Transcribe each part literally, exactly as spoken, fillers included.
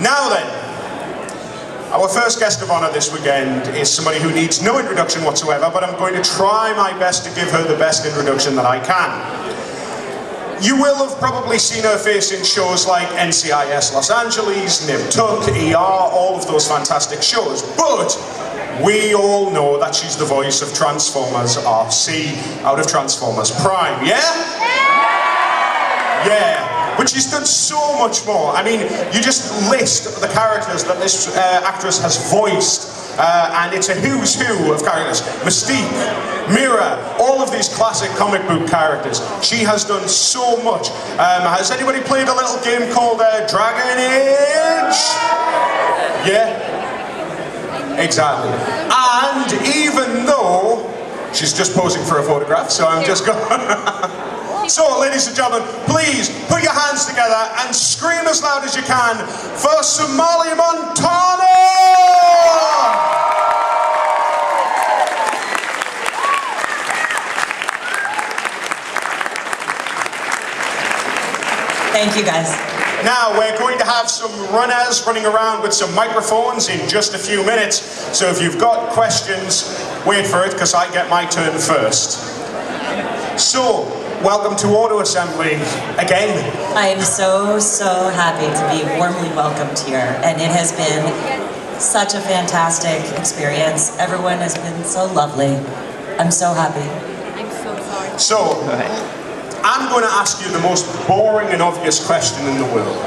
Now then, our first guest of honor this weekend is somebody who needs no introduction whatsoever, but I'm going to try my best to give her the best introduction that I can. You will have probably seen her face in shows like N C I S Los Angeles, Nip Tuck, E R, all of those fantastic shows, but we all know that she's the voice of Transformers R C out of Transformers Prime, yeah? Yeah! Yeah! But she's done so much more. I mean, you just list the characters that this uh, actress has voiced, uh, and it's a who's who of characters. Mystique, Mira, all of these classic comic book characters. She has done so much. Um, has anybody played a little game called uh, Dragon Age? Yeah? Exactly. And even though she's just posing for a photograph, so I'm just going... So, ladies and gentlemen, please put your hands together and scream as loud as you can for Sumalee Montano! Thank you, guys. Now, we're going to have some runners running around with some microphones in just a few minutes, so if you've got questions, wait for it, because I get my turn first. So, welcome to Auto Assembly again. I am so, so happy to be warmly welcomed here, and it has been such a fantastic experience. Everyone has been so lovely. I'm so happy. I'm so sorry. So, I'm going to ask you the most boring and obvious question in the world,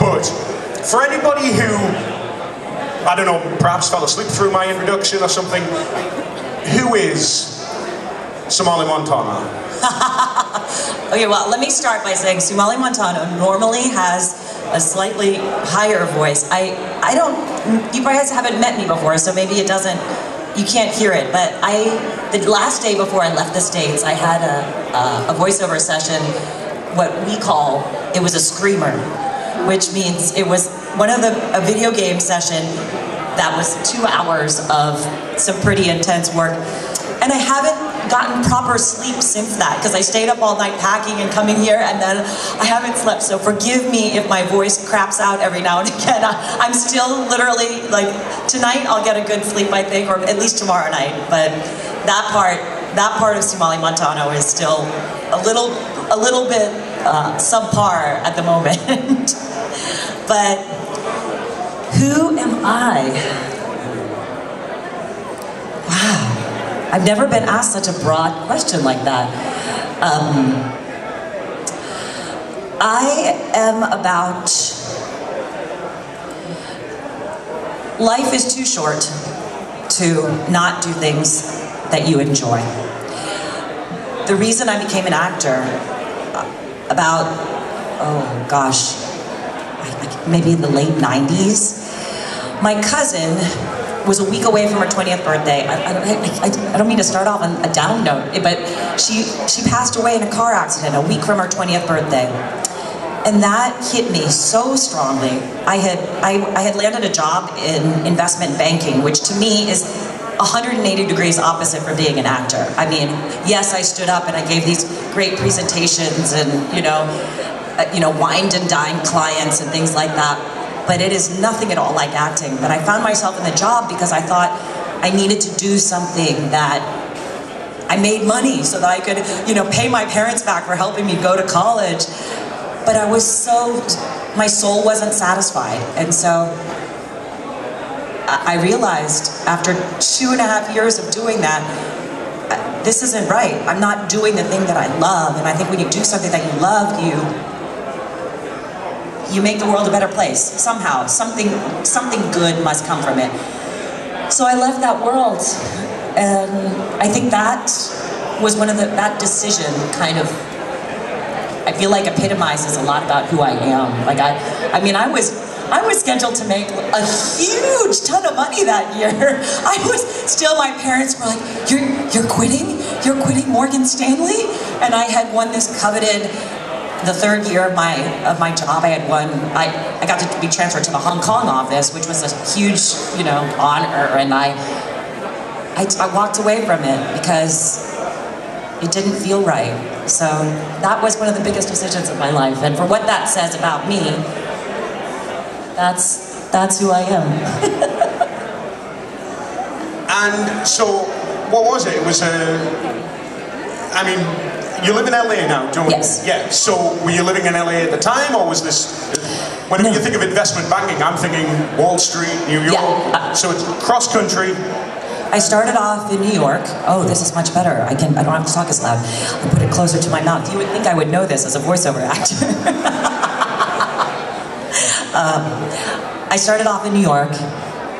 but for anybody who, I don't know, perhaps fell asleep through my introduction or something, who is Sumalee Montano? Okay, well, let me start by saying Sumalee Montano normally has a slightly higher voice. I, I don't, you guys haven't met me before, so maybe it doesn't, you can't hear it, but I, the last day before I left the States, I had a, a, a voiceover session, what we call, it was a screamer, which means it was one of the, a video game session that was two hours of some pretty intense work. And I haven't gotten proper sleep since that, because I stayed up all night packing and coming here, and then I haven't slept, so forgive me if my voice craps out every now and again. I, I'm still literally, like, tonight I'll get a good sleep, I think, or at least tomorrow night, but that part, that part of Sumalee Montano is still a little, a little bit uh, subpar at the moment. But who am I? Wow. I've never been asked such a broad question like that. Um, I am about... Life is too short to not do things that you enjoy. The reason I became an actor about, oh gosh, maybe in the late nineties, my cousin was a week away from her twentieth birthday. I, I, I, I don't mean to start off on a down note, but she, she passed away in a car accident a week from her twentieth birthday. And that hit me so strongly. I had, I, I had landed a job in investment banking, which to me is one hundred eighty degrees opposite from being an actor. I mean, yes, I stood up and I gave these great presentations and, you know, uh, you know, wined and dined clients and things like that. But it is nothing at all like acting. But I found myself in the job because I thought I needed to do something that I made money so that I could, you know, pay my parents back for helping me go to college. But I was so, my soul wasn't satisfied. And so I realized after two and a half years of doing that, this isn't right. I'm not doing the thing that I love. And I think when you do something that you love, you You make the world a better place, somehow. Something, something good must come from it. So I left that world, and I think that was one of the, that decision kind of, I feel like epitomizes a lot about who I am. Like I, I mean, I was, I was scheduled to make a huge ton of money that year. I was, still my parents were like, you're, you're quitting? You're quitting Morgan Stanley? And I had won this coveted, the third year of my of my job, I had won. I I got to be transferred to the Hong Kong office, which was a huge, you know, honor. And I, I I walked away from it because it didn't feel right. So that was one of the biggest decisions of my life. And for what that says about me, That's, that's who I am. And so, what was it? It was a... I mean, you live in L A now, don't you? Yes. Yeah, so were you living in L A at the time, or was this... Whenever no. you think of investment banking, I'm thinking Wall Street, New York. Yeah. So it's cross-country. I started off in New York. Oh, this is much better. I can. I don't have to talk as loud. I'll put it closer to my mouth. You would think I would know this as a voiceover actor. um, I started off in New York,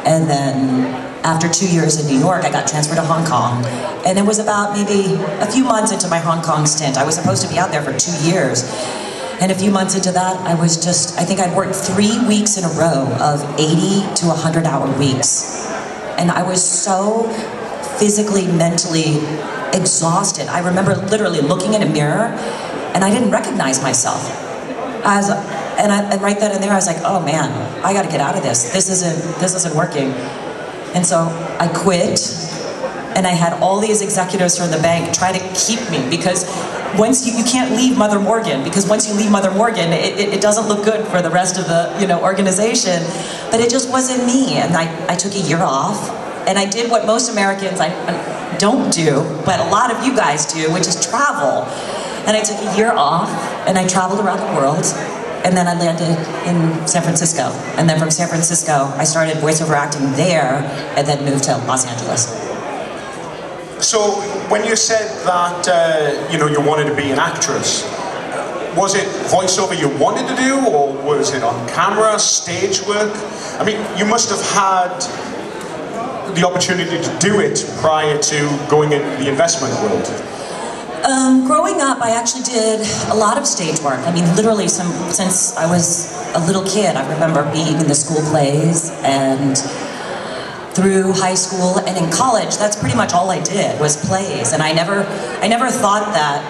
and then... After two years in New York, I got transferred to Hong Kong. And it was about maybe a few months into my Hong Kong stint. I was supposed to be out there for two years. And a few months into that, I was just, I think I'd worked three weeks in a row of eighty to one hundred hour weeks. And I was so physically, mentally exhausted. I remember literally looking in a mirror and I didn't recognize myself. I was, and, I, and right then and there, I was like, oh man, I gotta get out of this. This isn't, this isn't working. And so I quit, and I had all these executives from the bank try to keep me, because once you, you can't leave Mother Morgan, because once you leave Mother Morgan, it, it, it doesn't look good for the rest of the you know organization. But it just wasn't me, and I, I took a year off, and I did what most Americans I, I don't do, but a lot of you guys do, which is travel. And I took a year off, and I traveled around the world. And then I landed in San Francisco. And then from San Francisco, I started voiceover acting there, and then moved to Los Angeles. So when you said that uh, you know, you wanted to be an actress, was it voiceover you wanted to do, or was it on camera, stage work? I mean, you must have had the opportunity to do it prior to going into the investment world. Um, growing up, I actually did a lot of stage work. I mean, literally, some, since I was a little kid, I remember being in the school plays, and through high school and in college, that's pretty much all I did was plays. And I never, I never thought that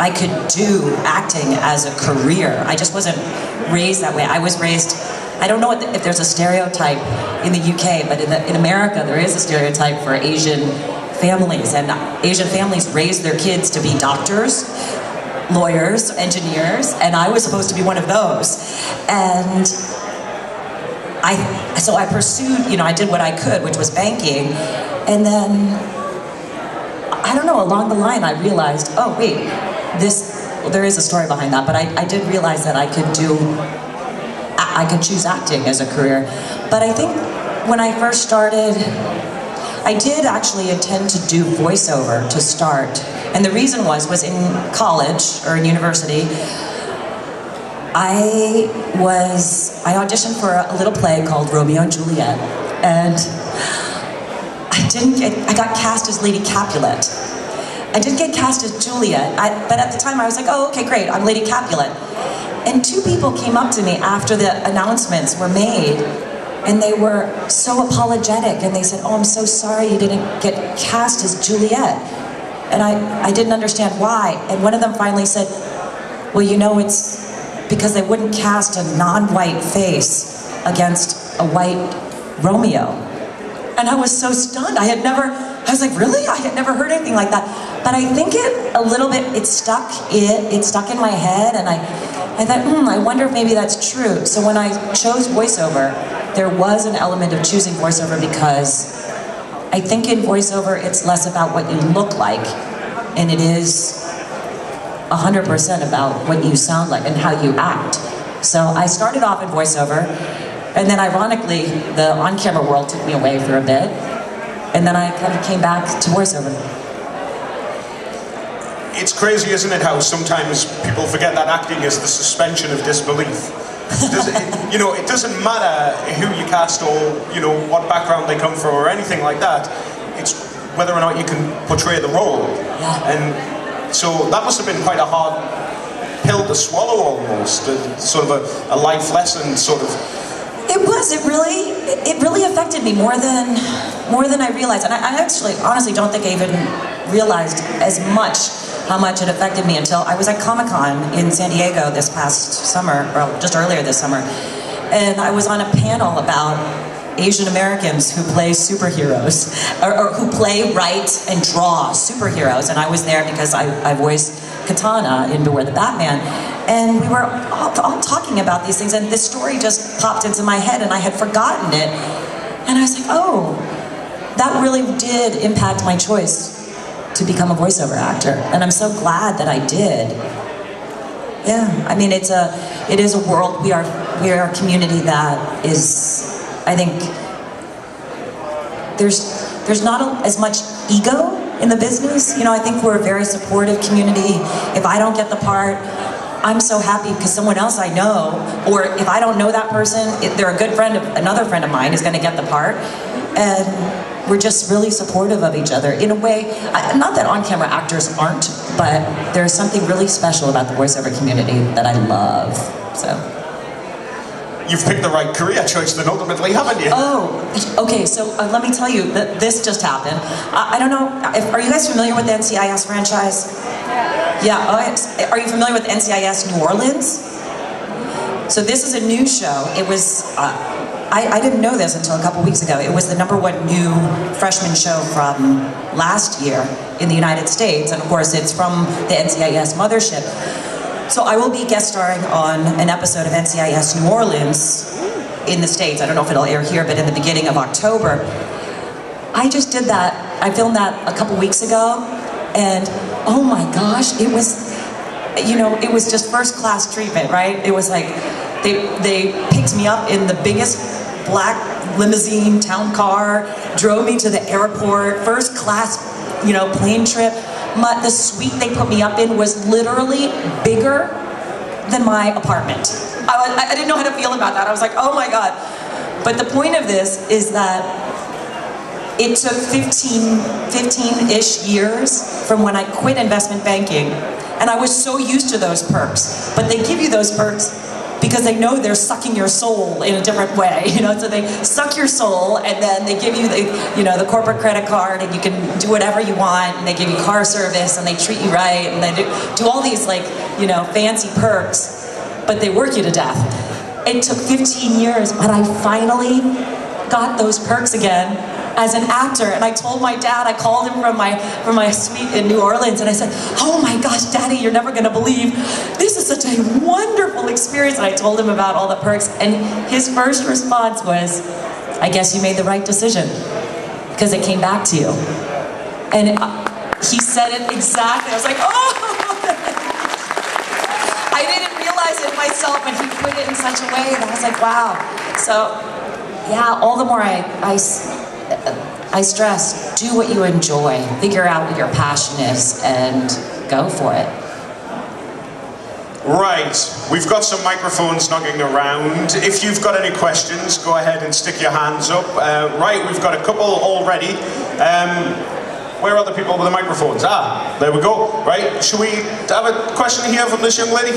I could do acting as a career. I just wasn't raised that way. I was raised, I don't know what the, if there's a stereotype in the U K, but in, the, in America, there is a stereotype for Asian families, and Asian families raise their kids to be doctors, lawyers, engineers, and I was supposed to be one of those. And I, so I pursued, you know, I did what I could, which was banking, and then, I don't know, along the line I realized, oh wait, this, well, there is a story behind that, but I, I did realize that I could do, I, I could choose acting as a career. But I think when I first started, I did actually intend to do voiceover to start, and the reason was, was in college, or in university, I was, I auditioned for a little play called Romeo and Juliet, and I didn't get, I got cast as Lady Capulet. I did get cast as Juliet, I, but at the time I was like, oh, okay, great, I'm Lady Capulet. And two people came up to me after the announcements were made, and they were so apologetic, and they said, oh, I'm so sorry you didn't get cast as Juliet. And I, I didn't understand why. And one of them finally said, well, you know, it's because they wouldn't cast a non-white face against a white Romeo. And I was so stunned. I had never, I was like, really? I had never heard anything like that. But I think it, a little bit, it stuck, it, it stuck in my head, and I, I thought, hmm, I wonder if maybe that's true. So when I chose voiceover, there was an element of choosing voiceover, because I think in voiceover, it's less about what you look like, and it is one hundred percent about what you sound like and how you act. So I started off in voiceover, and then ironically, the on-camera world took me away for a bit, and then I kind of came back to voiceover. It's crazy, isn't it, how sometimes people forget that acting is the suspension of disbelief. Does it, you know, it doesn't matter who you cast, or you know what background they come from or anything like that. It's whether or not you can portray the role. Yeah. And so that must have been quite a hard pill to swallow, almost a, sort of a, a life lesson, sort of. It was. It really. It really affected me more than more than I realized. And I, I actually, honestly, don't think I even realized as much how much it affected me until I was at Comic-Con in San Diego this past summer, or just earlier this summer, and I was on a panel about Asian Americans who play superheroes, or, or who play, write, and draw superheroes, and I was there because I, I voiced Katana in Beware the Batman, And we were all, all talking about these things, and this story just popped into my head, and I had forgotten it. And I was like, oh, that really did impact my choice to become a voiceover actor. And I'm so glad that I did. Yeah, I mean, it's a, it is a world, we are, we are a community that is, I think, there's, there's not a, as much ego in the business. You know, I think we're a very supportive community. If I don't get the part, I'm so happy because someone else I know, or if I don't know that person, if they're a good friend of, another friend of mine is gonna get the part. And we're just really supportive of each other in a way, I, not that on-camera actors aren't, but there's something really special about the voiceover community that I love, so. You've picked the right career choice then ultimately, haven't you? Oh, okay, so uh, let me tell you, that this just happened. I, I don't know, if, are you guys familiar with the N C I S franchise? Yeah, oh, are you familiar with N C I S New Orleans? So this is a new show. It was, uh, I, I didn't know this until a couple weeks ago. It was the number one new freshman show from last year in the United States. And of course, it's from the N C I S mothership. So I will be guest starring on an episode of N C I S New Orleans in the States. I don't know if it'll air here, but in the beginning of October. I just did that. I filmed that a couple weeks ago. And oh my gosh, it was, you know, it was just first class treatment, right? It was like, they, they picked me up in the biggest black limousine town car, drove me to the airport, first class, you know, plane trip. My, the suite they put me up in was literally bigger than my apartment. I, was, I didn't know how to feel about that. I was like, oh my God. But the point of this is that it took fifteen, fifteen-ish years from when I quit investment banking. And I was so used to those perks. But they give you those perks because they know they're sucking your soul in a different way, you know? So they suck your soul, and then they give you the, you know, the corporate credit card, and you can do whatever you want, and they give you car service, and they treat you right, and they do, do all these, like, you know, fancy perks, but they work you to death. It took fifteen years, but I finally got those perks again as an actor. And I told my dad, I called him from my, from my suite in New Orleans, and I said, oh my gosh, Daddy, you're never gonna believe, this is such a wonderful experience. And I told him about all the perks, and his first response was, I guess you made the right decision, because it came back to you. And it, he said it exactly. I was like, oh! I didn't realize it myself, but he put it in such a way that I was like, wow. So, yeah, all the more I, I I stress, do what you enjoy, figure out what your passion is, and go for it. Right, we've got some microphones knocking around. If you've got any questions, go ahead and stick your hands up. Uh, right, we've got a couple already. Um, where are the people with the microphones? Ah, there we go. Right, should we have a question here from this young lady?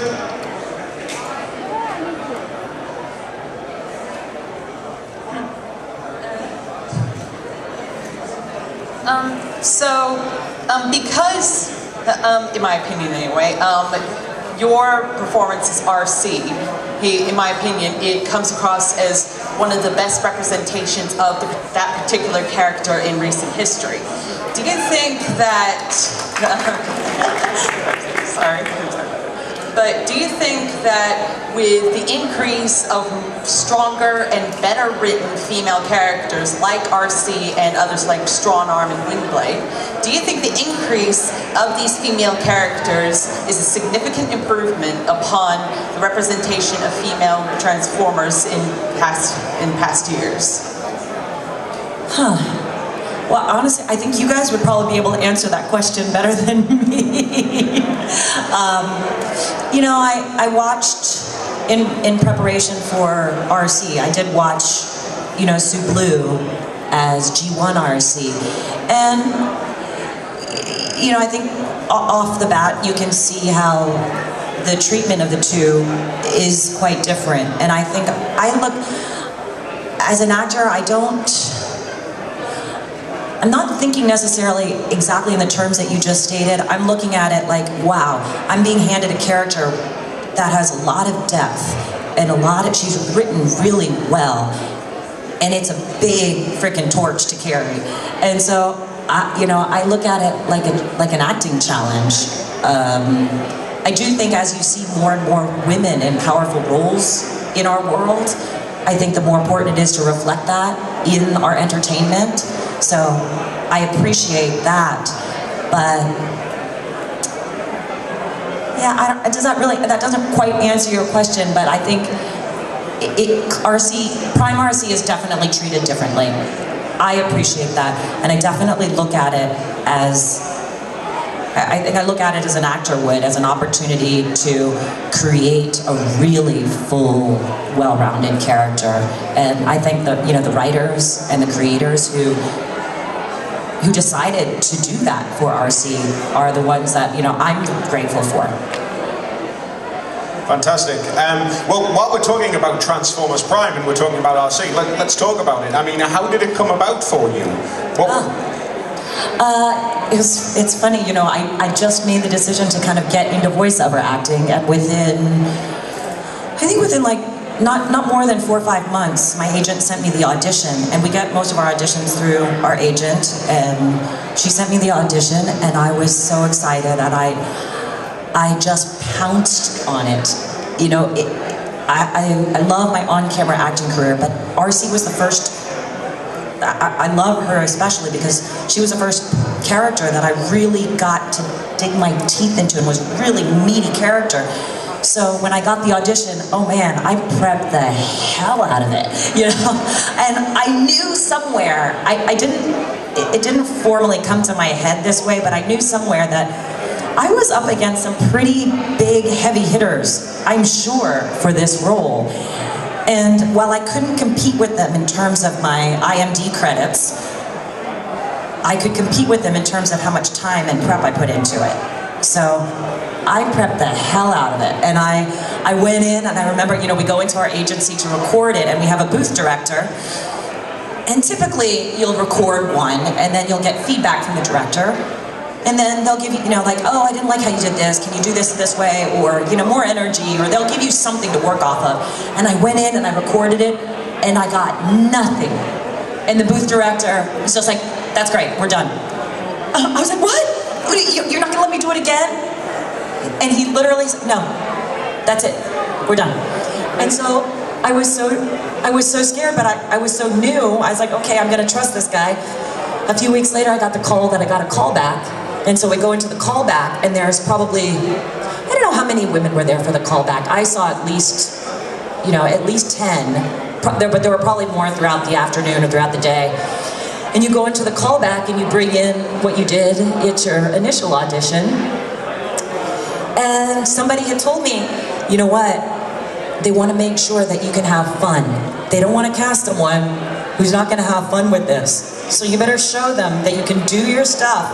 Um, so, um, because, um, in my opinion anyway, um, your performance is R C. He, in my opinion, it comes across as one of the best representations of the, that particular character in recent history. Do you think that, uh, sorry, but do you think that with the increase of stronger and better written female characters like R C and others like Strongarm and Windblade, do you think the increase of these female characters is a significant improvement upon the representation of female Transformers in past, in past years? Huh. Well, honestly, I think you guys would probably be able to answer that question better than me. um, you know, I, I watched, in, in preparation for R C, I did watch, you know, Sue Blue as G one R C. And, you know, I think off the bat, you can see how the treatment of the two is quite different. And I think, I look, as an actor, I don't... I'm not thinking necessarily exactly in the terms that you just stated. I'm looking at it like, wow, I'm being handed a character that has a lot of depth and a lot of, she's written really well. And it's a big freaking torch to carry. And so, I, you know, I look at it like, a, like an acting challenge. Um, I do think as you see more and more women in powerful roles in our world, I think the more important it is to reflect that in our entertainment. So I appreciate that, but yeah, I don't, does that really, that doesn't quite answer your question, but I think it, it, R C, Prime R C is definitely treated differently. I appreciate that, and I definitely look at it as, I think I look at it as an actor would, as an opportunity to create a really full, well-rounded character. And I think that, you know, the writers and the creators who who decided to do that for R C are the ones that, you know, I'm grateful for. Fantastic. Um, well, while we're talking about Transformers Prime and we're talking about R C, let, let's talk about it. I mean, how did it come about for you? What uh, uh, it was, it's funny, you know, I, I just made the decision to kind of get into voiceover acting, and within, I think within like, Not, not more than four or five months, my agent sent me the audition, and we get most of our auditions through our agent, and she sent me the audition, and I was so excited, and I I just pounced on it. You know, it, I, I, I love my on-camera acting career, but R C was the first, I, I love her especially because she was the first character that I really got to dig my teeth into and was a really meaty character. So when I got the audition, oh man, I prepped the hell out of it, you know? And I knew somewhere, I, I didn't, it, it didn't formally come to my head this way, but I knew somewhere that I was up against some pretty big heavy hitters, I'm sure, for this role. And while I couldn't compete with them in terms of my I M D credits, I could compete with them in terms of how much time and prep I put into it. So I prepped the hell out of it, and I, I went in, and I remember, you know, we go into our agency to record it, and we have a booth director, and typically you'll record one, and then you'll get feedback from the director, and then they'll give you, you know, like, oh, I didn't like how you did this, can you do this this way, or, you know, more energy, or they'll give you something to work off of. And I went in, and I recorded it, and I got nothing. And the booth director was just like, that's great, we're done. I was like, what? You're not gonna let me do it again? And he literally said, no, that's it, we're done. And so I was so, I was so scared, but I, I was so new, I was like, okay, I'm gonna trust this guy. A few weeks later, I got the call that I got a call back. And so we go into the call back, and there's probably, I don't know how many women were there for the call back. I saw at least, you know, at least ten, but there were probably more throughout the afternoon or throughout the day. And you go into the call back and you bring in what you did at your initial audition. And somebody had told me, you know what, they want to make sure that you can have fun. They don't want to cast someone who's not going to have fun with this. So you better show them that you can do your stuff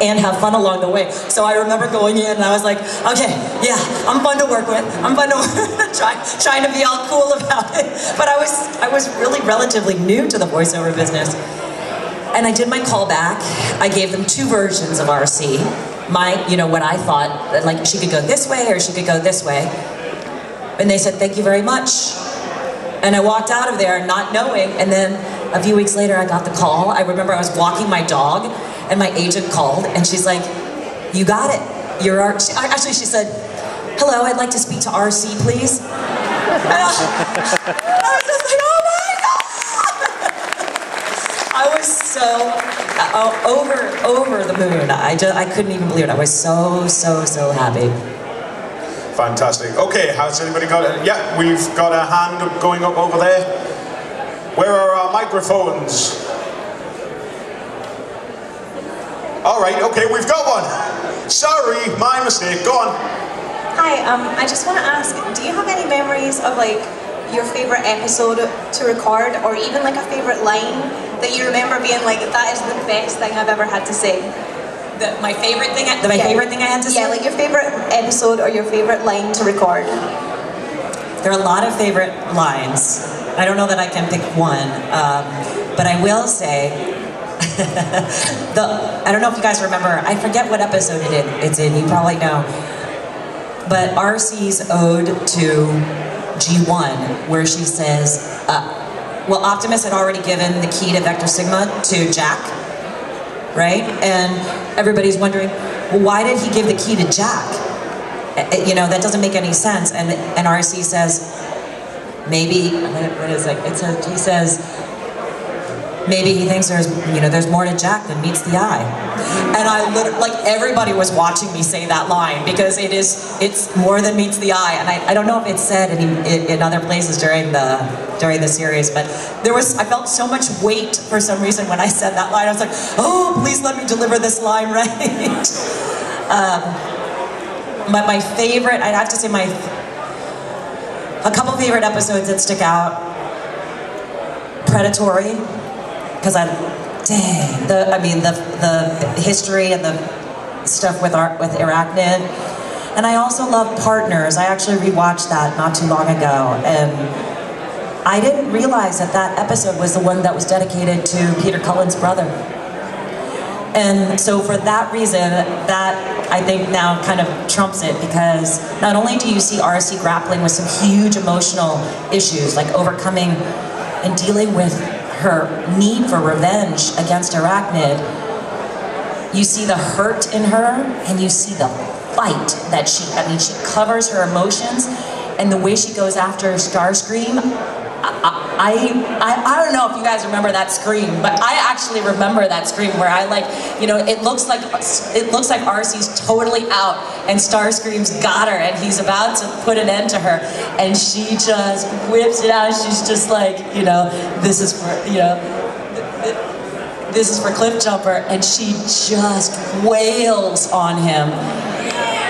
and have fun along the way. So I remember going in and I was like, okay, yeah, I'm fun to work with. I'm fun to try, trying to be all cool about it. But I was, I was really relatively new to the voiceover business. And I did my callback. I gave them two versions of R C. My, you know, what I thought, like she could go this way or she could go this way. And they said, thank you very much. And I walked out of there not knowing, and then a few weeks later I got the call. I remember I was walking my dog and my agent called and she's like, you got it, you're our, she, actually she said, hello, I'd like to speak to R C, please. And I was just like, oh my God! I was so, over, over the moon. I just, I couldn't even believe it. I was so, so, so happy. Fantastic. Okay, has anybody got it? Yeah, we've got a hand going up over there. Where are our microphones? All right, okay, we've got one. Sorry, my mistake. Go on. Hi, um, I just want to ask, do you have any memories of, like, your favorite episode to record, or even, like, a favorite line that you remember being like, that is the best thing I've ever had to say? That my favorite thing, I, the, my yeah. favorite thing I had to say? Yeah, like your favorite episode or your favorite line to record. There are a lot of favorite lines. I don't know that I can pick one, um, but I will say, the, I don't know if you guys remember, I forget what episode it in, it's in, you probably know, but R C's ode to G one, where she says, uh, well, Optimus had already given the key to Vector Sigma to Jack, right? And everybody's wondering, well, why did he give the key to Jack? You know, that doesn't make any sense. And and R C says, maybe what is it? It's a, he says maybe he thinks there's you know there's more to Jack than meets the eye. And I literally, like, everybody was watching me say that line, because it is it's more than meets the eye. And I, I don't know if it's said in, in other places during the during the series, but there was I felt so much weight for some reason when I said that line. I was like, oh, please let me deliver this line right. um, But my favorite, I'd have to say my, a couple favorite episodes that stick out. Predatory, because I, dang, the, I mean, the the history and the stuff with our, with Airachnid. And I also love Partners. I actually rewatched that not too long ago. And I didn't realize that that episode was the one that was dedicated to Peter Cullen's brother. And so for that reason, that I think now kind of trumps it, because not only do you see R C grappling with some huge emotional issues, like overcoming and dealing with her need for revenge against Airachnid, you see the hurt in her, and you see the fight that she, I mean, she covers her emotions, and the way she goes after Starscream. I, I I don't know if you guys remember that scream, but I actually remember that scream where I like, you know, it looks like it looks like R C's totally out and Starscream's got her and he's about to put an end to her, and she just whips it out. She's just like, you know, this is for, you know, this is for Cliffjumper, and she just wails on him.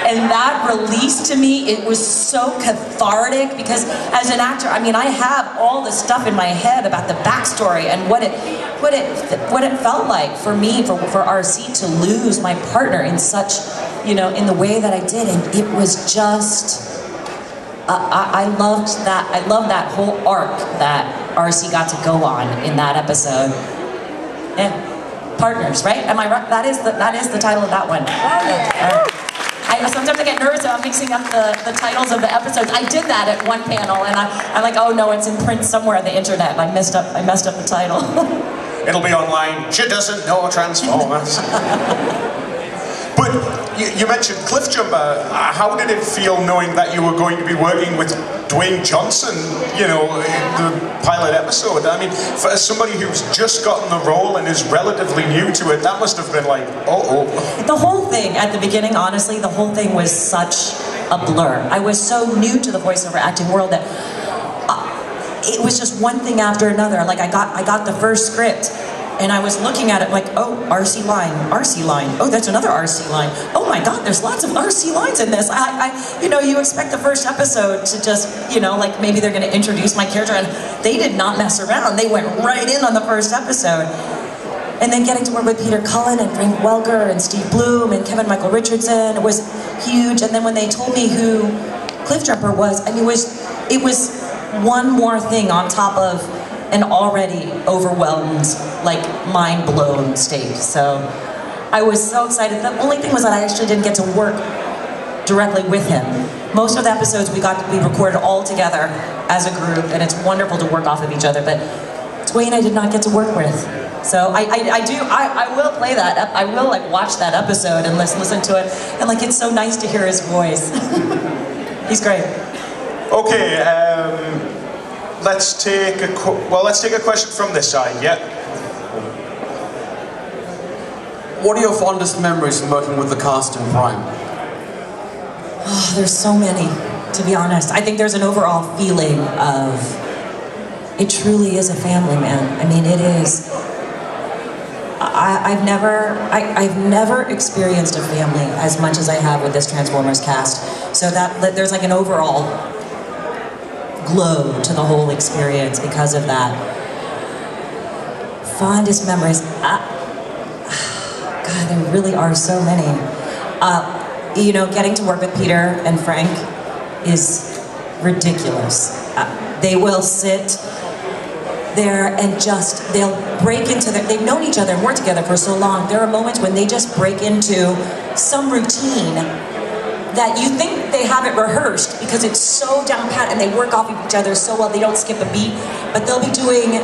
And that release to me, it was so cathartic, because as an actor, I mean, I have all the stuff in my head about the backstory and what it, what it, what it felt like for me, for for R C to lose my partner in such, you know, in the way that I did, and it was just, uh, I, I loved that. I loved that whole arc that R C got to go on in that episode. Yeah, Partners, right? Am I right? That is the that is the title of that one. Uh, I, sometimes I get nervous about mixing up the, the titles of the episodes. I did that at one panel, and I, I'm like, oh no, it's in print somewhere on the internet, and I messed up, I messed up the title. It'll be online. She doesn't know Transformers. But you, you mentioned Cliffjumper. How did it feel knowing that you were going to be working with Dwayne Johnson, you know, in the pilot episode? I mean, for somebody who's just gotten the role and is relatively new to it, that must have been like, uh-oh. The whole thing at the beginning, honestly, the whole thing was such a blur. I was so new to the voiceover acting world that uh, it was just one thing after another. Like, I got, I got the first script, and I was looking at it like, oh, R C line, R C line. Oh, that's another R C line. Oh my God, there's lots of R C lines in this. I, I, you know, you expect the first episode to just, you know, like maybe they're gonna introduce my character, and they did not mess around. They went right in on the first episode. And then getting to work with Peter Cullen and Frank Welker and Steve Bloom and Kevin Michael Richardson was huge. And then when they told me who Cliffjumper was, I mean, it was, it was one more thing on top of an already overwhelmed, like, mind-blown state. So I was so excited. The only thing was that I actually didn't get to work directly with him. Most of the episodes we got we recorded all together as a group, and it's wonderful to work off of each other, but Dwayne I did not get to work with. So I, I, I do, I, I will play that, I will like watch that episode and listen, listen to it, and like, it's so nice to hear his voice. He's great. Okay, um... Let's take a well. Let's take a question from this side. Yeah. What are your fondest memories from working with the cast in Prime? Oh, there's so many. To be honest, I think there's an overall feeling of it truly is a family, man. I mean, it is. I, I've never, I, I've never experienced a family as much as I have with this Transformers cast. So that, that there's like an overall glow to the whole experience because of that. Fondest memories, I, God, there really are so many. Uh, you know, getting to work with Peter and Frank is ridiculous. Uh, they will sit there and just, they'll break into their, they've known each other and worked together for so long. There are moments when they just break into some routine that you think they have it rehearsed because it's so down pat and they work off of each other so well, they don't skip a beat. But they'll be doing,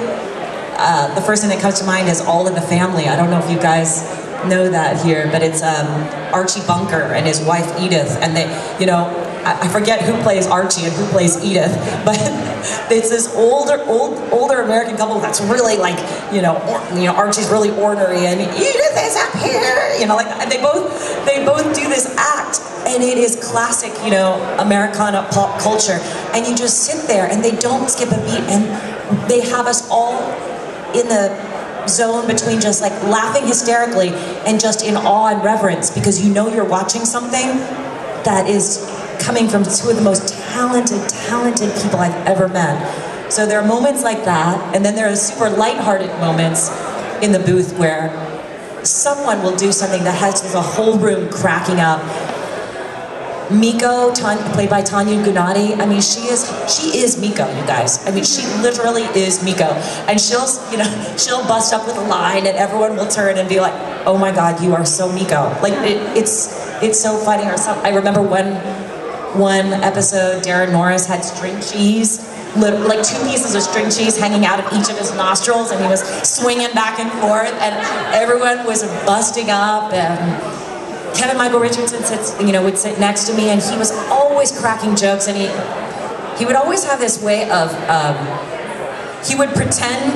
uh, the first thing that comes to mind is All in the Family. I don't know if you guys know that here, but it's um, Archie Bunker and his wife Edith, and they, you know, I forget who plays Archie and who plays Edith, but it's this older, old, older American couple that's really like, you know, or, you know, Archie's really ornery and Edith is up here, you know, like, and they both, they both do this act, and it is classic, you know, Americana pop culture, and you just sit there and they don't skip a beat, and they have us all in the zone between just like laughing hysterically and just in awe and reverence, because you know you're watching something that is coming from two of the most talented, talented people I've ever met. So there are moments like that, and then there are super lighthearted moments in the booth where someone will do something that has the whole room cracking up. Miko, played by Tanya Gunati, I mean, she is she is Miko, you guys. I mean, she literally is Miko, and she'll you know she'll bust up with a line, and everyone will turn and be like, "Oh my God, you are so Miko!" Like it, it's it's so funny. Or something. I remember when. One episode, Darren Norris had string cheese, like two pieces of string cheese hanging out of each of his nostrils, and he was swinging back and forth, and everyone was busting up, and Kevin Michael Richardson sits, you know, would sit next to me, and he was always cracking jokes, and he, he would always have this way of, um, he would pretend,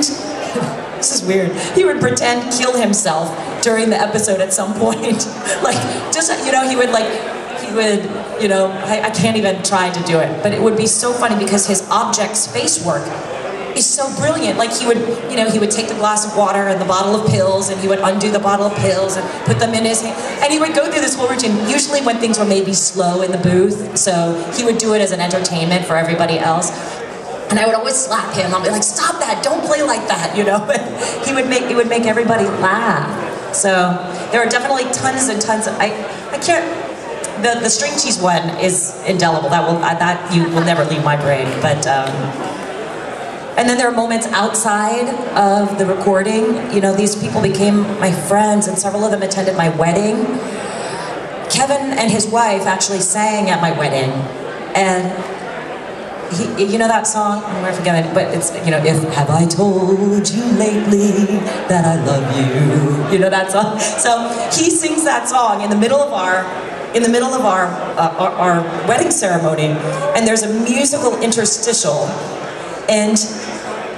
this is weird, he would pretend kill himself during the episode at some point, like, just, you know, he would like, would, you know, I, I can't even try to do it, but it would be so funny because his object space work is so brilliant. Like he would, you know, he would take the glass of water and the bottle of pills, and he would undo the bottle of pills and put them in his hand, and he would go through this whole routine, usually when things were maybe slow in the booth, so he would do it as an entertainment for everybody else. And I would always slap him. I'll be like, stop that, don't play like that, you know, but he would make, it would make everybody laugh. So there are definitely tons and tons of, I, I can't, The, the string cheese one is indelible. That will that you will never leave my brain. But um, and then there are moments outside of the recording. You know, these people became my friends, and several of them attended my wedding. Kevin and his wife actually sang at my wedding, and he, you know that song. I'm never forget it, but it's you know, if have I told you lately that I love you? You know that song. So he sings that song in the middle of our. in the middle of our, uh, our, our wedding ceremony, and there's a musical interstitial, and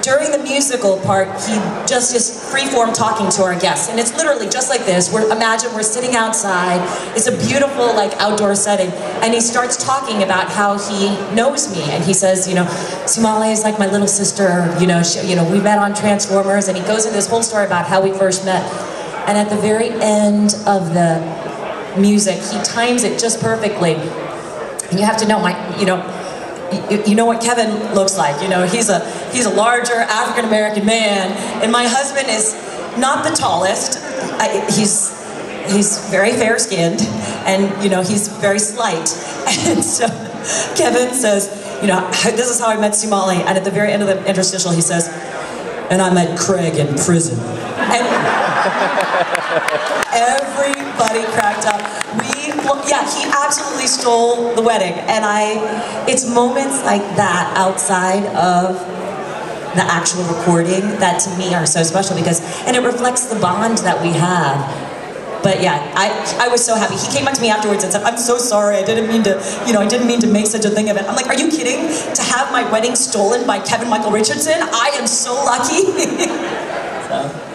during the musical part, he just is free-form talking to our guests, and it's literally just like this. We're, imagine we're sitting outside, it's a beautiful like outdoor setting, and he starts talking about how he knows me, and he says, you know, Sumalee is like my little sister, you know, she, you know, we met on Transformers, and he goes into this whole story about how we first met, and at the very end of the music, he times it just perfectly, and you have to know my, you know, you, you know what Kevin looks like. You know, he's a he's a larger African American man, and my husband is not the tallest. I, he's he's very fair skinned, and you know he's very slight. And so Kevin says, you know, this is how I met Sumalee, and at the very end of the interstitial, he says, and I met Craig in prison. And everybody cracked up. We, well, yeah, he absolutely stole the wedding, and I, it's moments like that outside of the actual recording that to me are so special, because, and it reflects the bond that we have. But yeah, I, I was so happy. He came up to me afterwards and said, I'm so sorry, I didn't mean to, you know, I didn't mean to make such a thing of it. I'm like, are you kidding? To have my wedding stolen by Kevin Michael Richardson? I am so lucky. So.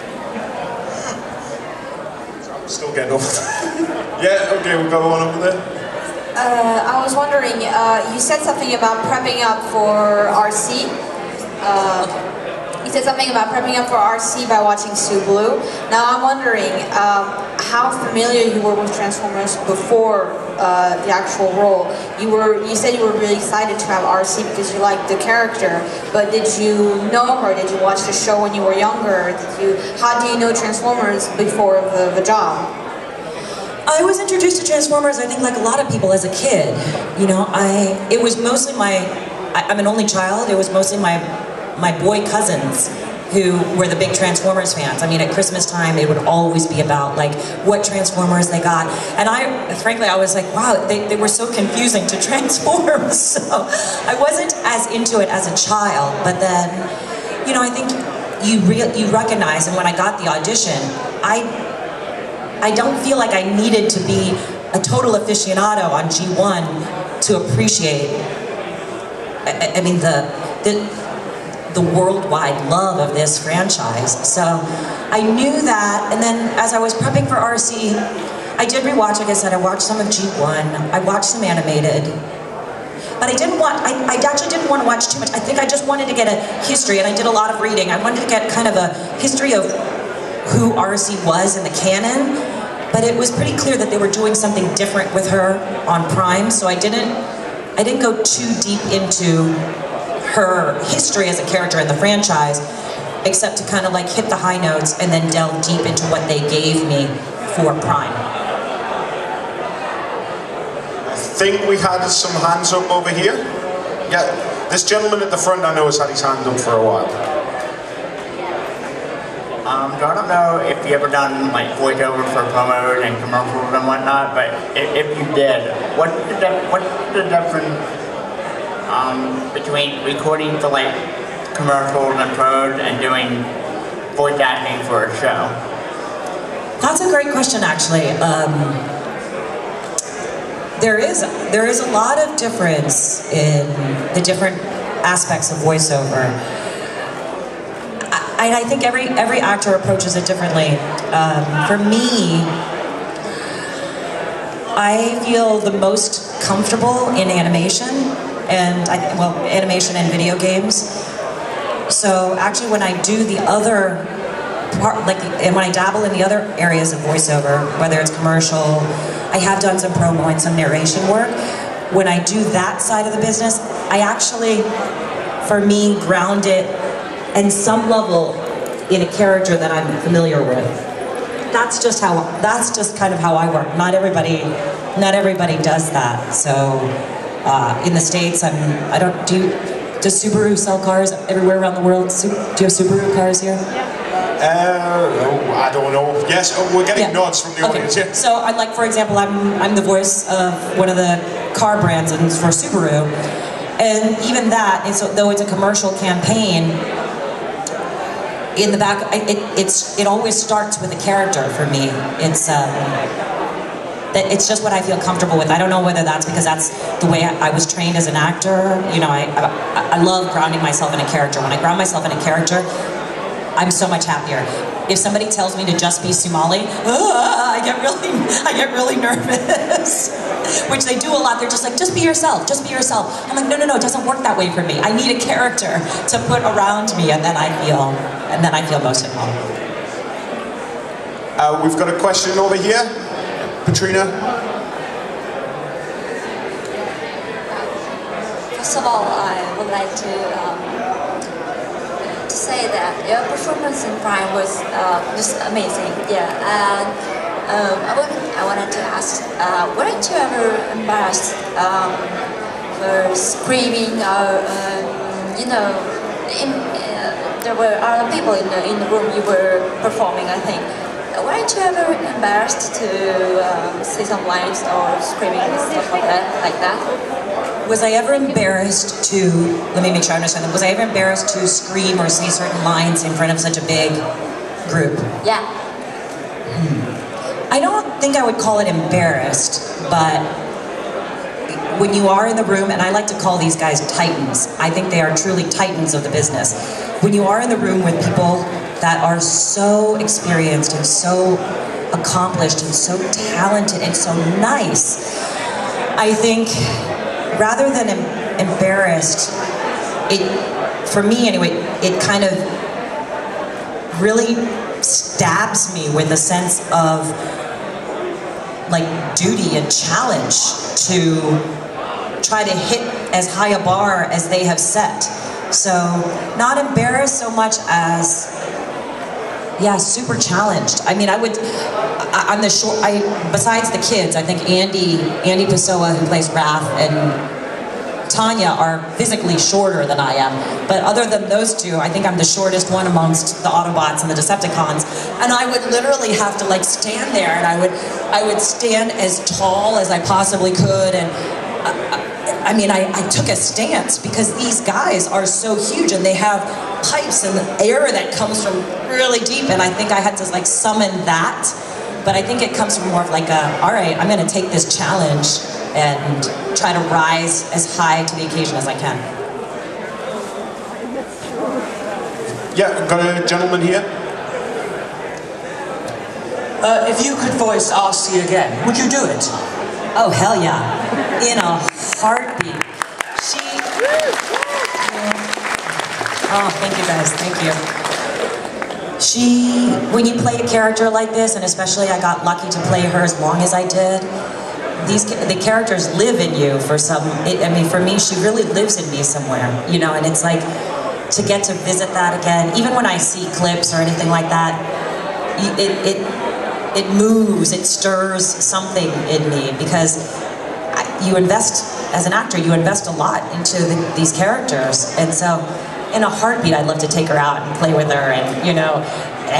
Still getting over that. Yeah, okay, we've got one over there. Uh, I was wondering, uh, you said something about prepping up for R C. Uh, you said something about prepping up for R C by watching Subaru. Now I'm wondering um, how familiar you were with Transformers before uh, the actual role. You were, you said you were really excited to have R C because you liked the character, but did you know her? Did you watch the show when you were younger? Did you, how do you know Transformers before the, the job? I was introduced to Transformers, I think like a lot of people, as a kid. You know, I, it was mostly my, I, I'm an only child, it was mostly my, my boy cousins who were the big Transformers fans. I mean, at Christmas time, it would always be about like what Transformers they got. And I, frankly, I was like, wow, they, they were so confusing to transform. So I wasn't as into it as a child, but then, you know, I think you, re you recognize, and when I got the audition, I, I don't feel like I needed to be a total aficionado on G one to appreciate, I, I mean, the, the the worldwide love of this franchise. So I knew that, and then as I was prepping for R C, I did rewatch, like I said, I watched some of G one, I watched some animated, but I didn't want, I, I actually didn't want to watch too much. I think I just wanted to get a history, and I did a lot of reading. I wanted to get kind of a history of who R C was in the canon, but it was pretty clear that they were doing something different with her on Prime, so I didn't, I didn't go too deep into her history as a character in the franchise, except to kind of like hit the high notes and then delve deep into what they gave me for Prime. I think we had some hands up over here. Yeah, this gentleman at the front I know has had his hand up for a while. Um, I don't know if you ever done like voiceover for promos and commercials and whatnot, but if you did, what's the, def what's the difference Um, between recording for like commercials and pros and doing voice acting for a show? That's a great question, actually. Um, there is there is a lot of difference in the different aspects of voiceover. I, and I think every every actor approaches it differently. Um, for me, I feel the most comfortable in animation. And I, well, animation and video games. So actually when I do the other part, like, and when I dabble in the other areas of voiceover, whether it's commercial, I have done some promo and some narration work. When I do that side of the business, I actually, for me, ground it in some level in a character that I'm familiar with. That's just how, that's just kind of how I work. Not everybody, not everybody does that, so. Uh, in the States, I'm, I don't, do you, does Subaru sell cars everywhere around the world? Su do you have Subaru cars here? Yeah. Uh, oh, I don't know. Yes, oh, we're getting yeah. nods from the okay. audience. Yeah. So, I'm like, for example, I'm, I'm the voice of one of the car brands and for Subaru. And even that, it's, though it's a commercial campaign, in the back, I, it, it's, it always starts with a character for me. It's, um... it's just what I feel comfortable with. I don't know whether that's because that's the way I was trained as an actor. You know, I, I, I love grounding myself in a character. When I ground myself in a character, I'm so much happier. If somebody tells me to just be Sumalee, ah, I get really, I get really nervous. Which they do a lot. They're just like, just be yourself, just be yourself. I'm like, no, no, no, it doesn't work that way for me. I need a character to put around me, and then I feel, and then I feel most at home. Uh, we've got a question over here. Katrina? First of all, I would like to, um, to say that your performance in Prime was uh, just amazing. Yeah, and um, I, would, I wanted to ask, uh, weren't you ever embarrassed um, for screaming or, um, you know, in, uh, there were other people in the, in the room you were performing, I think. Weren't you ever embarrassed to um, say some lines or screaming and stuff like that, like that? Was I ever embarrassed to, let me make sure I understand that, was I ever embarrassed to scream or say certain lines in front of such a big group? Yeah. Hmm. I don't think I would call it embarrassed, but when you are in the room, and I like to call these guys titans, I think they are truly titans of the business. When you are in the room with people that are so experienced and so accomplished and so talented and so nice, I think rather than em embarrassed, it, for me anyway, it kind of really stabs me with a sense of like duty and challenge to try to hit as high a bar as they have set. So not embarrassed so much as, yeah, super challenged. I mean, I would, I, I'm the short, I, besides the kids, I think Andy, Andy Pessoa, who plays Raph, and Tanya are physically shorter than I am. But other than those two, I think I'm the shortest one amongst the Autobots and the Decepticons. And I would literally have to like stand there, and I would, I would stand as tall as I possibly could. And I, I, I mean, I, I took a stance because these guys are so huge and they have pipes and the air that comes from really deep, and I think I had to like summon that but I think it comes from more of like a, all right, I'm gonna take this challenge and try to rise as high to the occasion as I can. Yeah, got a gentleman here. Uh, if you could voice R C again, would you do it? Oh, hell yeah. In a heartbeat. She... Oh, thank you guys, thank you. She, when you play a character like this, and especially I got lucky to play her as long as I did, these, the characters live in you for some, it, I mean, for me, she really lives in me somewhere, you know, and it's like, to get to visit that again, even when I see clips or anything like that, it, it It moves, it stirs something in me, because you invest, as an actor, you invest a lot into the, these characters. And so, in a heartbeat, I'd love to take her out and play with her and, you know,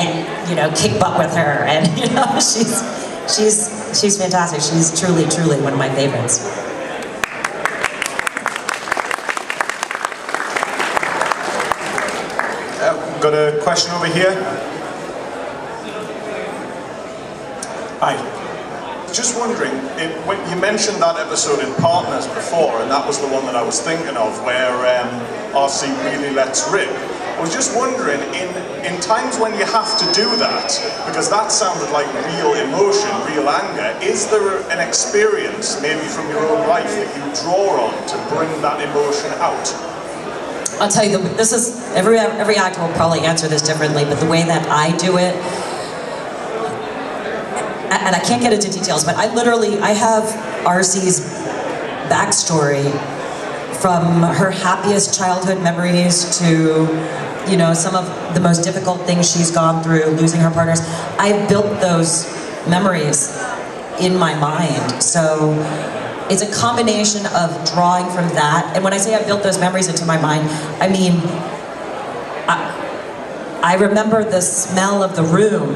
and, you know, kick butt with her. And, you know, she's, she's, she's fantastic. She's truly, truly one of my favorites. Uh, got a question over here. Hi. Just wondering, it, when you mentioned that episode in Partners before, and that was the one that I was thinking of, where um, R C really lets rip. I was just wondering, in, in times when you have to do that, because that sounded like real emotion, real anger, is there an experience, maybe from your own life, that you draw on to bring that emotion out? I'll tell you, this is, every, every actor will probably answer this differently, but the way that I do it, and I can't get into details, but I literally, I have R C's backstory from her happiest childhood memories to, you know, some of the most difficult things she's gone through, losing her partners. I built those memories in my mind. So it's a combination of drawing from that. And when I say I built those memories into my mind, I mean, I, I remember the smell of the room,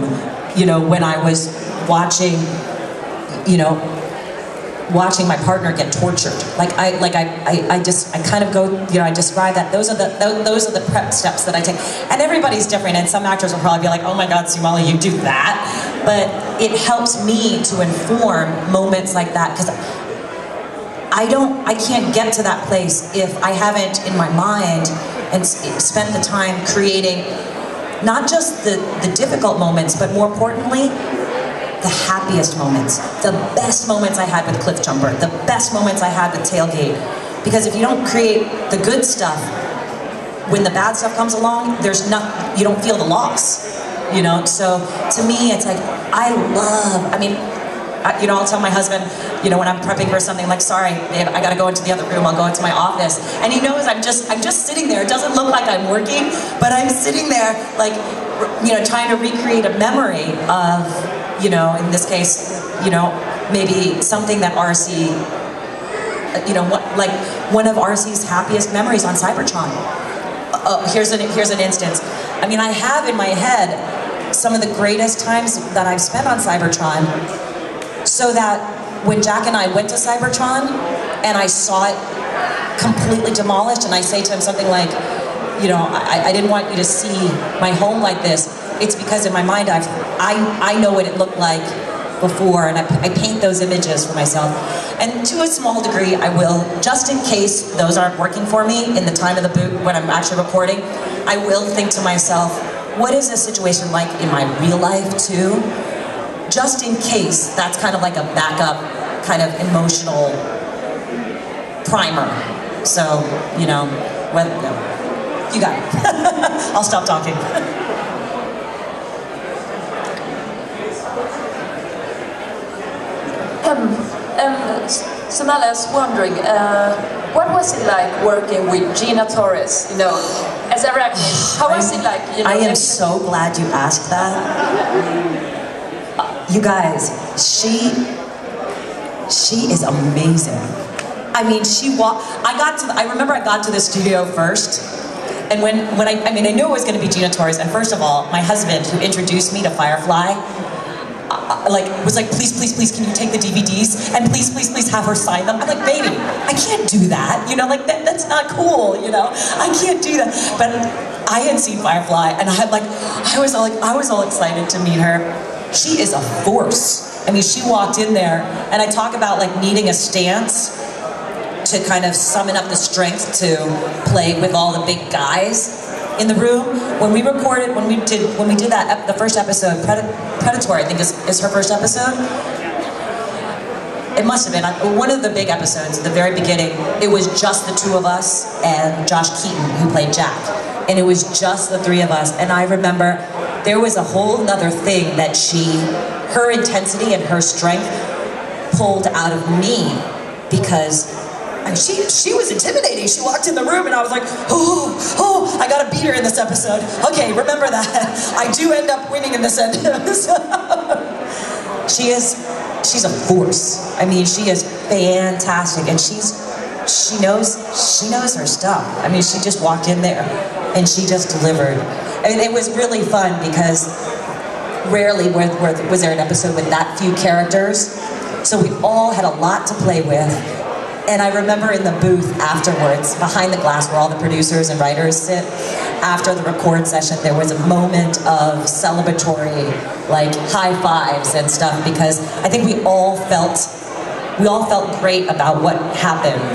you know, when I was watching, you know, watching my partner get tortured. Like I, like I, I, I just, I kind of go, you know, I describe that. Those are the, those are the prep steps that I take. And everybody's different. And some actors will probably be like, "Oh my God, Sumalee, you do that." But it helps me to inform moments like that, because I don't, I can't get to that place if I haven't in my mind and spent the time creating not just the, the difficult moments, but more importantly, the happiest moments, the best moments I had with Cliffjumper, the best moments I had with Tailgate. Because if you don't create the good stuff, when the bad stuff comes along, there's not, you don't feel the loss, you know? So to me, it's like, I love, I mean, I, you know, I'll tell my husband, you know, when I'm prepping for something, like, sorry, babe, I gotta go into the other room, I'll go into my office. And he knows I'm just, I'm just sitting there. It doesn't look like I'm working, but I'm sitting there, like, you know, trying to recreate a memory of, you know, in this case, you know, maybe something that R C, you know, what, like one of R C's happiest memories on Cybertron. Uh, here's an, here's an instance. I mean, I have in my head some of the greatest times that I've spent on Cybertron, so that when Jack and I went to Cybertron and I saw it completely demolished and I say to him something like, you know, I, I didn't want you to see my home like this, it's because in my mind I've, I, I know what it looked like before, and I, I paint those images for myself. And to a small degree I will, just in case those aren't working for me in the time of the boot when I'm actually recording, I will think to myself, what is this situation like in my real life too? Just in case, that's kind of like a backup, kind of emotional primer. So, you know, when, no, you got it. I'll stop talking. Um, um, Sumalee, I was wondering, uh, what was it like working with Gina Torres, you know, as Airachnid? How was it like? You know, I am so glad you asked that. You guys, she, she is amazing. I mean, she walked, I got to, the, I remember I got to the studio first, and when, when I, I mean, I knew it was gonna be Gina Torres, and first of all, my husband, who introduced me to Firefly, uh, like, was like, please, please, please, can you take the D V Ds? And please, please, please have her sign them. I'm like, baby, I can't do that. You know, like, that, that's not cool, you know? I can't do that. But I had seen Firefly, and I had like, I was all, I was all excited to meet her. she is a force. I mean, she walked in there, and I talk about like needing a stance to kind of summon up the strength to play with all the big guys in the room. When we recorded, when we did, when we did that, ep the first episode, Pred Predator, I think is, is her first episode. It must have been one of the big episodes at the very beginning. It was just the two of us and Josh Keaton, who played Jack. And it was just the three of us. And I remember there was a whole nother thing that she, her intensity and her strength pulled out of me, because I mean, she she was intimidating. She walked in the room and I was like, oh, oh, I gotta beat her in this episode. Okay, remember that. I do end up winning in this episode. She is, she's a force. I mean, she is fantastic, and she's, she knows, she knows her stuff. I mean, she just walked in there and she just delivered. And it was really fun, because rarely was there an episode with that few characters. So we all had a lot to play with. And I remember in the booth afterwards, behind the glass where all the producers and writers sit, after the record session, there was a moment of celebratory, like, high fives and stuff, because I think we all felt, we all felt great about what happened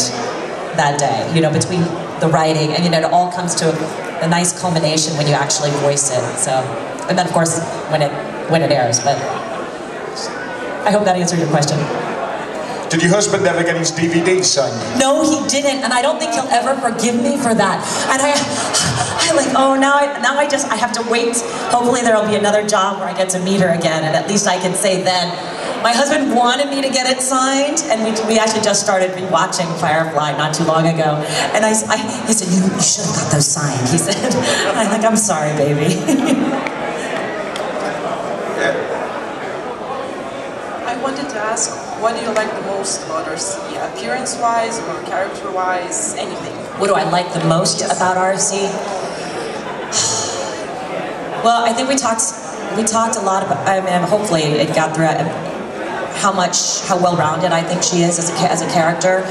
that day, you know, between the writing, and you know, it all comes to a, a nice culmination when you actually voice it, so. And then, of course, when it, when it airs, but I hope that answered your question. Did your husband never get his D V D signed? No, he didn't, and I don't think he'll ever forgive me for that. And I, I'm like, oh, now I, now I just, I have to wait. Hopefully there'll be another job where I get to meet her again, and at least I can say then. My husband wanted me to get it signed, and we, we actually just started rewatching Firefly not too long ago. And I, I he said, you, you should have got those signed, he said. And I'm like, I'm sorry, baby. I wanted to ask, what do you like the most about R C? Appearance-wise or character-wise, anything? What do I like the most about R C? Well, I think we talked we talked a lot about, I mean, hopefully it got through how much, how well-rounded I think she is as a, as a character.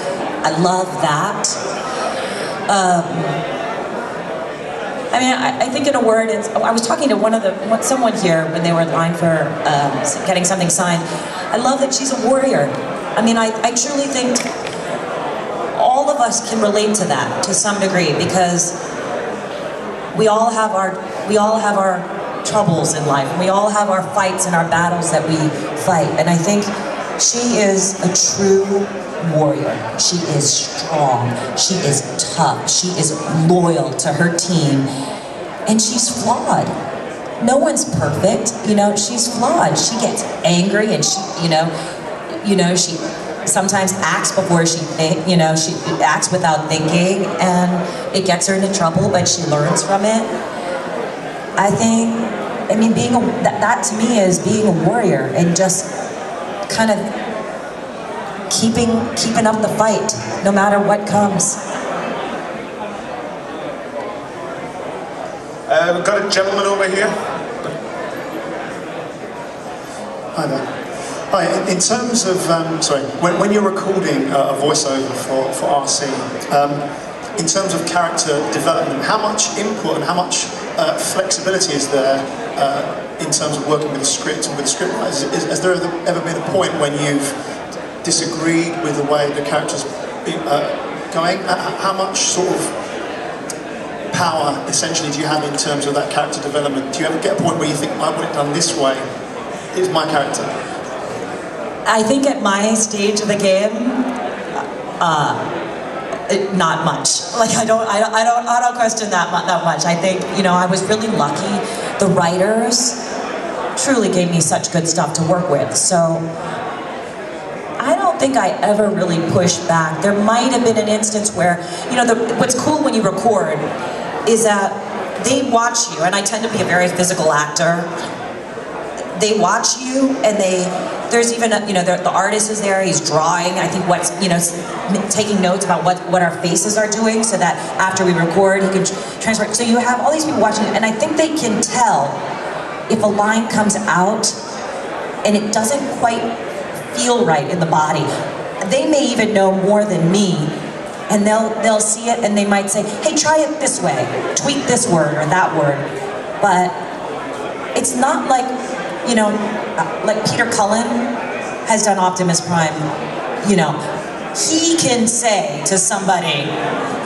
I love that. Um, I mean, I, I think in a word, it's, I was talking to one of the, someone here when they were in line for um, getting something signed. I love that she's a warrior. I mean, I, I truly think all of us can relate to that to some degree, because we all have our, we all have our troubles in life. We all have our fights and our battles that we fight. And I think she is a true warrior. She is strong. She is tough. She is loyal to her team. And she's flawed. No one's perfect, you know, she's flawed. She gets angry, and she, you know, you know, she sometimes acts before she think, you know, she acts without thinking, and it gets her into trouble, but she learns from it. I think, I mean, being a, that, that to me is being a warrior, and just kind of keeping, keeping up the fight, no matter what comes. Uh, we've got a gentleman over here. Hi there. Hi, in terms of, um, sorry, when, when you're recording a voiceover for, for R C, um, in terms of character development, how much input and how much uh, flexibility is there uh, in terms of working with the script and with the script writers? Has there ever been a point when you've disagreed with the way the character's uh, going? How much sort of power, essentially, do you have in terms of that character development? Do you ever get a point where you think, I want it done this way, it's my character? I think at my stage of the game, uh, it, not much. Like, I don't, I don't, I don't, I don't question that mu that much. I think, you know, I was really lucky. The writers truly gave me such good stuff to work with, so I don't think I ever really pushed back. There might have been an instance where, you know, the, what's cool when you record is that they watch you, and I tend to be a very physical actor. They watch you, and they, there's even, a, you know, the, the artist is there, he's drawing, I think what's, you know, taking notes about what, what our faces are doing, so that after we record, he can transfer. So you have all these people watching, and I think they can tell if a line comes out and it doesn't quite feel right in the body. They may even know more than me, and they'll they'll see it, and they might say, hey, try it this way, tweak this word or that word. But it's not like you know, like Peter Cullen has done Optimus Prime, you know, he can say to somebody,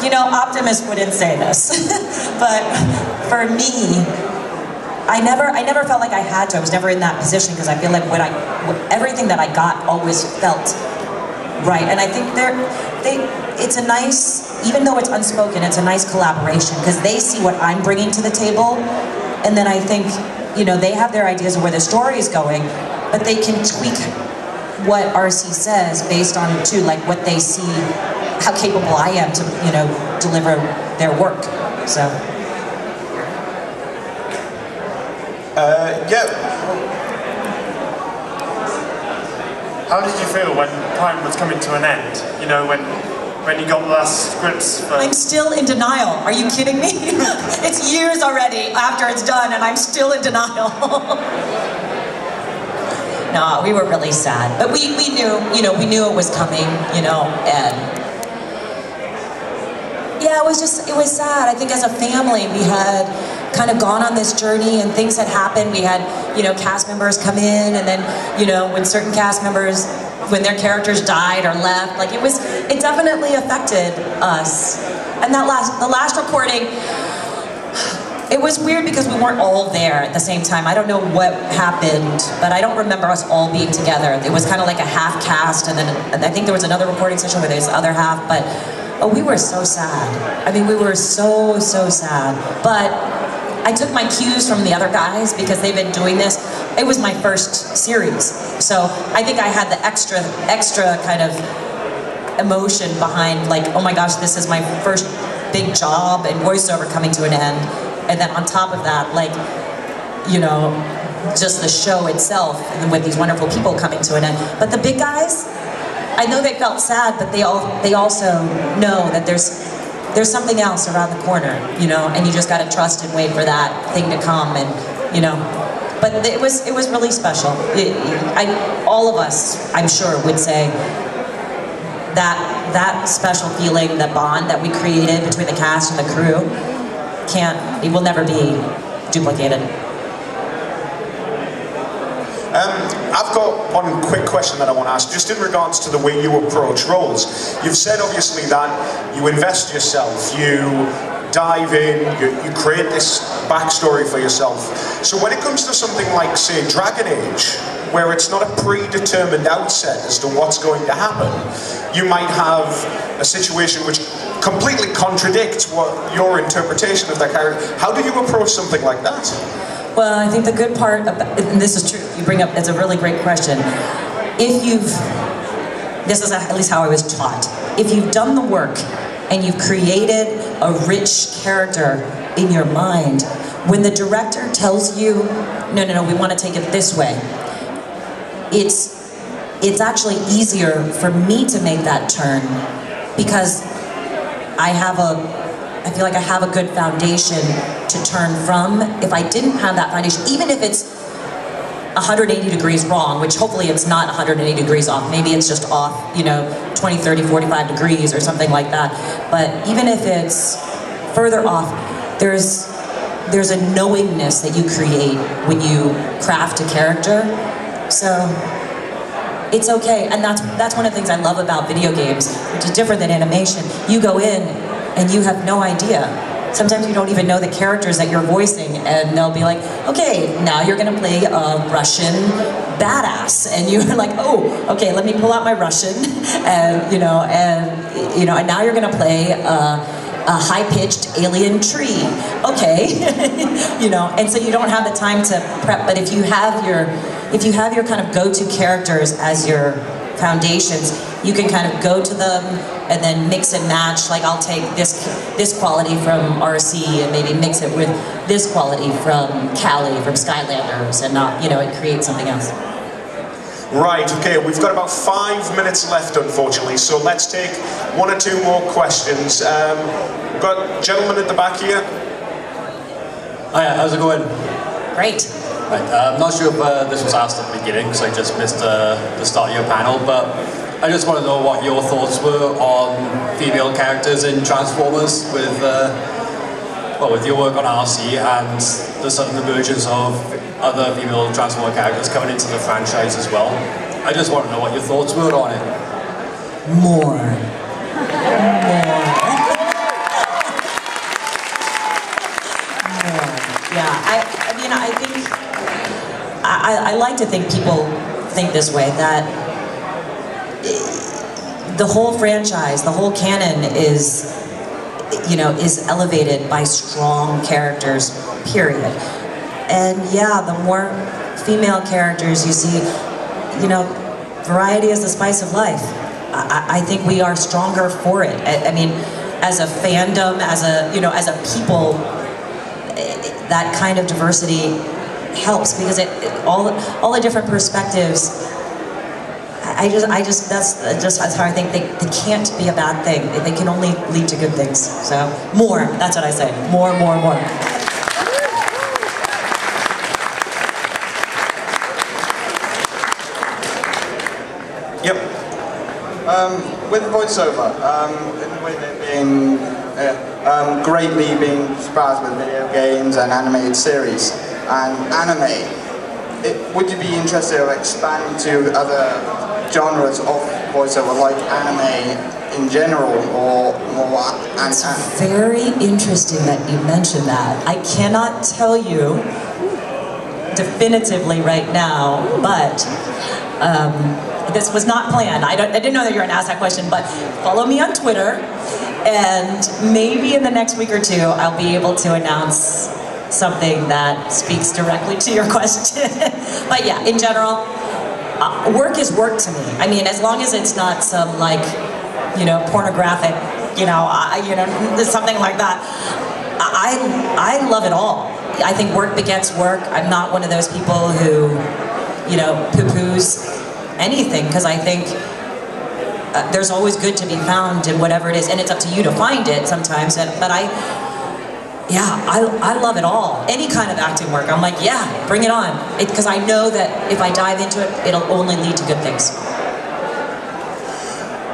you know, Optimus wouldn't say this, but for me, I never, I never felt like I had to. I was never in that position because I feel like what I, what, everything that I got always felt right. And I think they're, they, it's a nice, even though it's unspoken, it's a nice collaboration because they see what I'm bringing to the table, and then I think, you know, they have their ideas of where the story is going, but they can tweak what R C says based on too, like what they see, how capable I am to, you know, deliver their work. So, uh, yeah. How did you feel when Prime was coming to an end? You know, when when you got the last scripts? But... I'm still in denial. Are you kidding me? It's years already after it's done, and I'm still in denial. No, we were really sad, but we, we knew, you know, we knew it was coming, you know, and yeah, it was just, it was sad. I think as a family, we had kind of gone on this journey and things had happened. We had, you know, cast members come in, and then, you know, when certain cast members, when their characters died or left, like it was, it definitely affected us. And that last, the last recording, it was weird because we weren't all there at the same time. I don't know what happened, but I don't remember us all being together. It was kind of like a half cast, and then I think there was another recording session where there's the other half, but oh, we were so sad. I mean, we were so, so sad. But I took my cues from the other guys because they've been doing this. It was my first series, so I think I had the extra, extra kind of emotion behind, like, oh my gosh, this is my first big job and voiceover coming to an end. And then on top of that, like, you know, just the show itself and with these wonderful people coming to an end. But the big guys, I know they felt sad, but they all they also know that there's there's something else around the corner, you know, and you just gotta trust and wait for that thing to come, and, you know. But it was it was really special. It, I, all of us, I'm sure, would say that that special feeling, the bond that we created between the cast and the crew, can't, it will never be duplicated. Um, I've got one quick question that I want to ask, just in regards to the way you approach roles. You've said obviously that you invest yourself, you dive in, you, you create this backstory for yourself. So when it comes to something like, say, Dragon Age, where it's not a predetermined outset as to what's going to happen, you might have a situation which completely contradicts what your interpretation of that character. How do you approach something like that? Well, I think the good part about, and this is true, you bring up, that's a really great question. If you've, this is at least how I was taught, if you've done the work and you've created a rich character in your mind, when the director tells you, no, no, no, we want to take it this way, it's, it's actually easier for me to make that turn because I have a, I feel like I have a good foundation to turn from. If I didn't have that foundation, even if it's one hundred eighty degrees wrong, which hopefully it's not one hundred eighty degrees off, maybe it's just off, you know, twenty, thirty, forty-five degrees or something like that. But even if it's further off, there's, there's a knowingness that you create when you craft a character. So it's okay, and that's that's one of the things I love about video games, which is different than animation. You go in and you have no idea. Sometimes you don't even know the characters that you're voicing, and they'll be like, okay, now you're gonna play a Russian badass, and you're like, oh, okay, let me pull out my Russian, and, you know, and, you know, and now you're gonna play uh, a high-pitched alien tree, okay, you know, and so you don't have the time to prep. But if you have your, if you have your kind of go-to characters as your foundations, you can kind of go to them and then mix and match. Like, I'll take this this quality from R C and maybe mix it with this quality from Cali, from Skylanders, and not, you know, and create something else. Right, okay, we've got about five minutes left, unfortunately, so let's take one or two more questions. Um, we've got a gentleman at the back here. Hiya, how's it going? Great. Right, uh, I'm not sure if uh, this was asked at the beginning, because I just missed uh, the start of your panel, but I just want to know what your thoughts were on female characters in Transformers with uh, well, with your work on R C and the sudden emergence of other female Transformer characters coming into the franchise as well. I just want to know what your thoughts were on it. More. More. More. Yeah, I, I mean, I think, I, I like to think people think this way, that the whole franchise, the whole canon is, you know, is elevated by strong characters, period. And yeah, the more female characters you see, you know, variety is the spice of life. I, I think we are stronger for it. I, I mean, as a fandom, as a, you know, as a people, that kind of diversity helps, because it, it all all the different perspectives. I just, I just, that's just that's how I think they, they can't be a bad thing. They can only lead to good things. So more, that's what I say. More, more, more. Yep. Um, with voiceover, um, and with it being uh, um, greatly being spazzed with video games and animated series and anime, it, would you be interested to expand to other genres of voiceover, like anime in general, or more? And it's very interesting that you mentioned that. I cannot tell you definitively right now, but. Um, This was not planned. I, don't, I didn't know that you were going to ask that question, but follow me on Twitter, and maybe in the next week or two, I'll be able to announce something that speaks directly to your question. But yeah, in general, uh, work is work to me. I mean, as long as it's not some, like, you know, pornographic, you know, uh, you know, something like that. I, I love it all. I think work begets work. I'm not one of those people who, you know, poo-poos anything, because I think uh, there's always good to be found in whatever it is, and it's up to you to find it sometimes. And, but I, yeah, I, I love it all. Any kind of acting work, I'm like, yeah, bring it on, because I know that if I dive into it, it'll only lead to good things.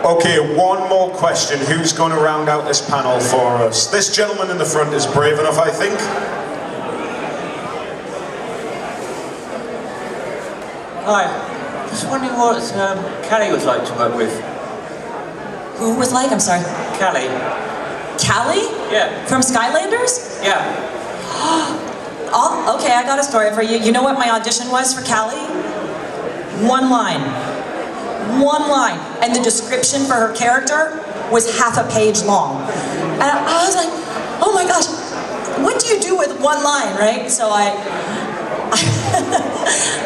Okay, one more question. Who's going to round out this panel for us? This gentleman in the front is brave enough, I think. Hi. Just wondering what um, Cali was like to work with. Who was like? I'm sorry. Cali. Cali? Yeah. From Skylanders? Yeah. Oh, okay, I got a story for you. You know what my audition was for Cali? One line. One line. And the description for her character was half a page long. And I was like, oh my gosh, what do you do with one line, right? So I...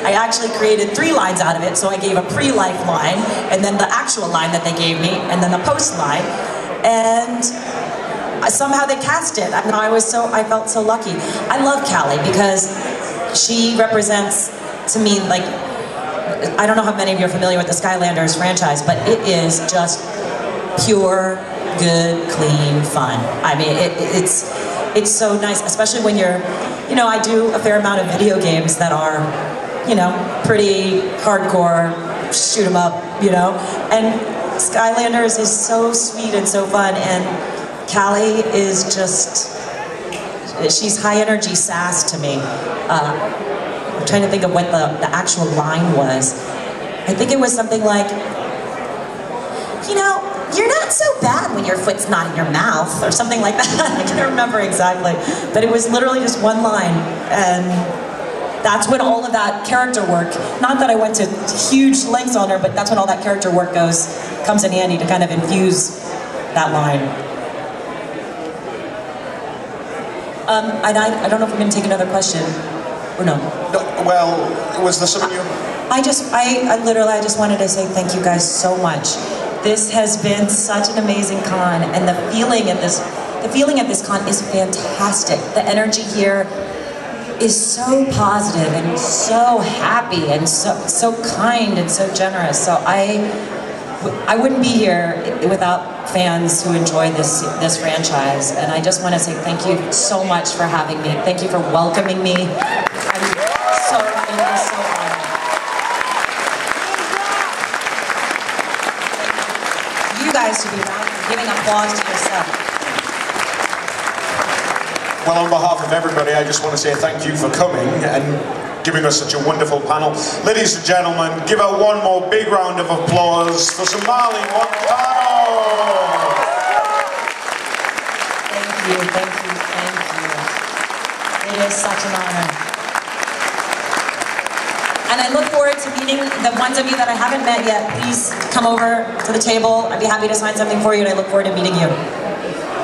I actually created three lines out of it, so I gave a pre-life line, and then the actual line that they gave me, and then the post line, and somehow they cast it. I mean, I was so, I felt so lucky. I love Cali because she represents, to me, like, I don't know how many of you are familiar with the Skylanders franchise, but it is just pure, good, clean fun. I mean, it, it's, it's so nice, especially when you're, you know, I do a fair amount of video games that are, you know, pretty hardcore, shoot 'em up, you know, and Skylanders is so sweet and so fun, and Cali is just, she's high energy sass to me. Uh, I'm trying to think of what the, the actual line was. I think it was something like, you know, you're not so bad when your foot's not in your mouth, or something like that. I can't remember exactly. But it was literally just one line. And that's when all of that character work, not that I went to huge lengths on her, but that's when all that character work goes, comes in handy to kind of infuse that line. Um, and I, I don't know if I'm going to take another question, or no. no well, was there something you... I just, I, I literally, I just wanted to say thank you guys so much. This has been such an amazing con, and the feeling at this, the feeling at this con is fantastic. The energy here is so positive and so happy and so so kind and so generous. So I, I wouldn't be here without fans who enjoy this this franchise. And I just want to say thank you so much for having me. Thank you for welcoming me. I'm so I'm so honored. To be around, giving applause to yourself. Well, on behalf of everybody, I just want to say thank you for coming and giving us such a wonderful panel. Ladies and gentlemen, give out one more big round of applause for Sumalee Montano! Thank you, thank you, thank you. It is such an honor. And I look forward to meeting the ones of you that I haven't met yet. Please come over to the table. I'd be happy to sign something for you, and I look forward to meeting you.